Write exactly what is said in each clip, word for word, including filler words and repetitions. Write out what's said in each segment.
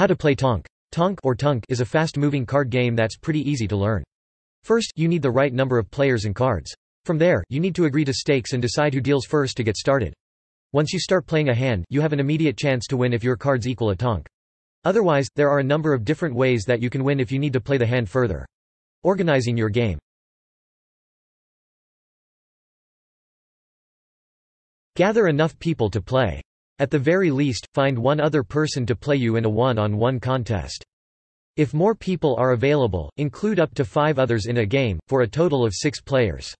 How to play Tonk. Tonk or Tonk is a fast-moving card game that's pretty easy to learn. First, you need the right number of players and cards. From there, you need to agree to stakes and decide who deals first to get started. Once you start playing a hand, you have an immediate chance to win if your cards equal a tonk. Otherwise, there are a number of different ways that you can win if you need to play the hand further. Organizing your game. Gather enough people to play. At the very least, find one other person to play you in a one-on-one contest. If more people are available, include up to five others in a game, for a total of six players.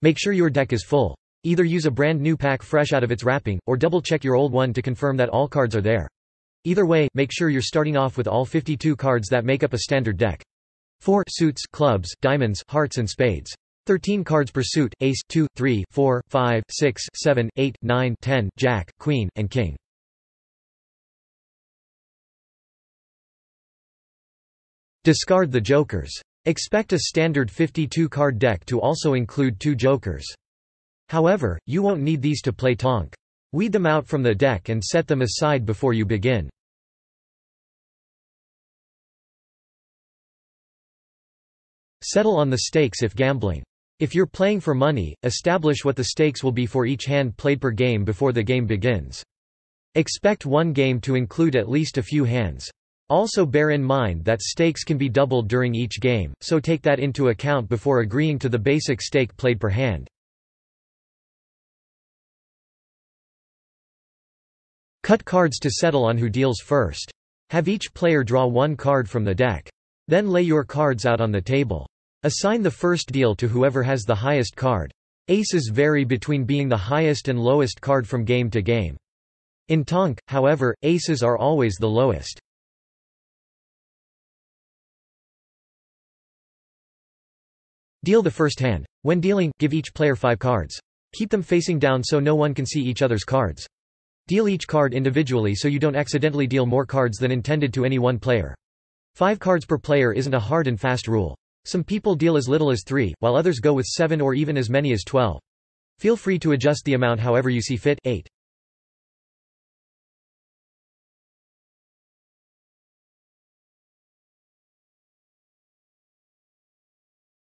Make sure your deck is full. Either use a brand new pack fresh out of its wrapping, or double-check your old one to confirm that all cards are there. Either way, make sure you're starting off with all fifty-two cards that make up a standard deck. four suits, clubs, diamonds, hearts and spades. thirteen cards per suit, ace, two, three, four, five, six, seven, eight, nine, ten, jack, queen, and king. Discard the jokers. Expect a standard fifty-two card deck to also include two jokers. However, you won't need these to play Tonk. Weed them out from the deck and set them aside before you begin. Settle on the stakes if gambling. If you're playing for money, establish what the stakes will be for each hand played per game before the game begins. Expect one game to include at least a few hands. Also bear in mind that stakes can be doubled during each game, so take that into account before agreeing to the basic stake played per hand. Cut cards to settle on who deals first. Have each player draw one card from the deck. Then lay your cards out on the table. Assign the first deal to whoever has the highest card. Aces vary between being the highest and lowest card from game to game. In Tonk, however, aces are always the lowest. Deal the first hand. When dealing, give each player five cards. Keep them facing down so no one can see each other's cards. Deal each card individually so you don't accidentally deal more cards than intended to any one player. Five cards per player isn't a hard and fast rule. Some people deal as little as three, while others go with seven or even as many as twelve. Feel free to adjust the amount however you see fit. eight